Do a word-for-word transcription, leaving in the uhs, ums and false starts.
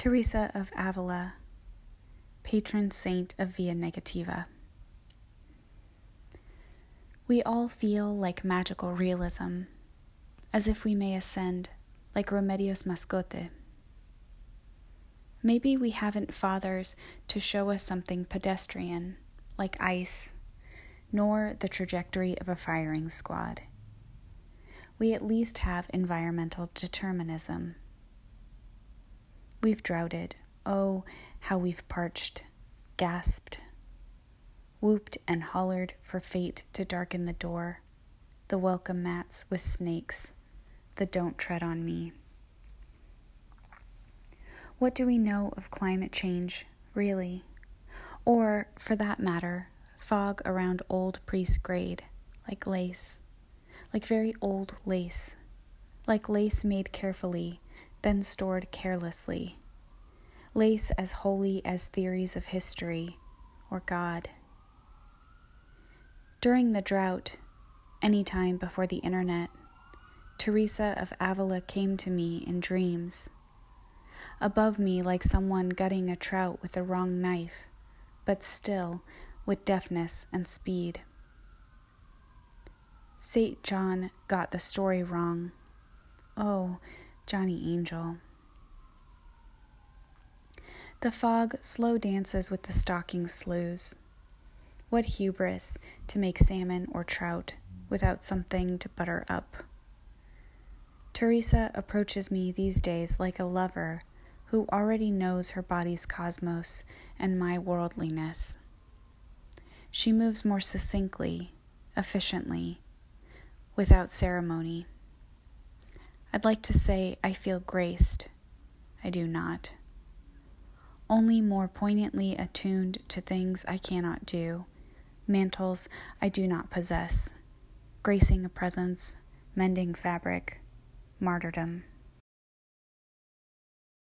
Teresa of Avila, patron saint of Via Negativa. We all feel like magical realism, as if we may ascend, like Remedios Moscote. Maybe we haven't fathers to show us something pedestrian, like ice, nor the trajectory of a firing squad. We at least have environmental determinism. We've droughted, oh, how we've parched, gasped, whooped and hollered for fate to darken the door, the welcome mats with snakes, the don't tread on me. What do we know of climate change, really? Or, for that matter, fog around old priests' grade, like lace, like very old lace, like lace made carefully, then stored carelessly, lace as holy as theories of history or God. During the drought, any time before the internet, Teresa of Avila came to me in dreams. Above me like someone gutting a trout with the wrong knife, but still with deftness and speed. Saint John got the story wrong. Oh, Johnny Angel. The fog slow dances with the stocking sloughs. What hubris to make salmon or trout without something to butter up. Teresa approaches me these days like a lover who already knows her body's cosmos and my worldliness. She moves more succinctly, efficiently, without ceremony. I'd like to say I feel graced. I do not. Only more poignantly attuned to things I cannot do, mantles I do not possess, gracing a presence, mending fabric, martyrdom.